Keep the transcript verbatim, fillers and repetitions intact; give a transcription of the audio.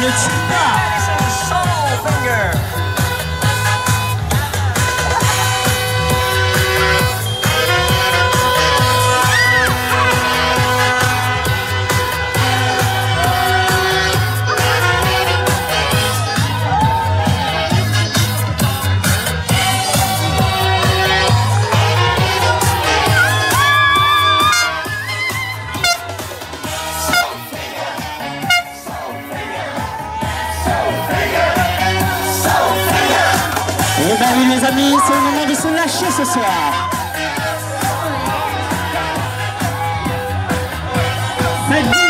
and it's Soul Finger. Et bien oui les amis, c'est le moment de se lâcher ce soir. Faites-vous